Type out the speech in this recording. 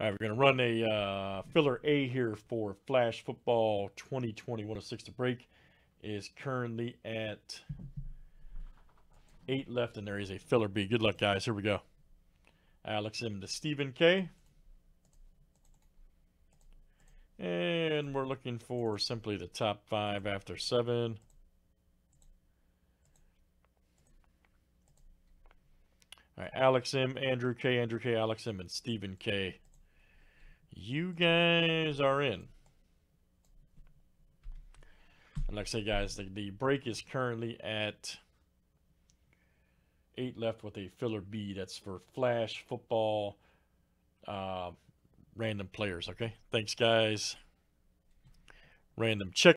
All right, we're going to run a filler A here for Flash Football 2020 106. The break is currently at 8 left, and there is a filler B. Good luck, guys. Here we go. Alex M to Stephen K. And we're looking for simply the top 5 after 7. All right, Alex M, Andrew K, Andrew K, Alex M, and Stephen K. You guys are in. And like I say, guys, the break is currently at 8 left with a filler B. That's for Flash Football random players, okay? Thanks, guys. Random check.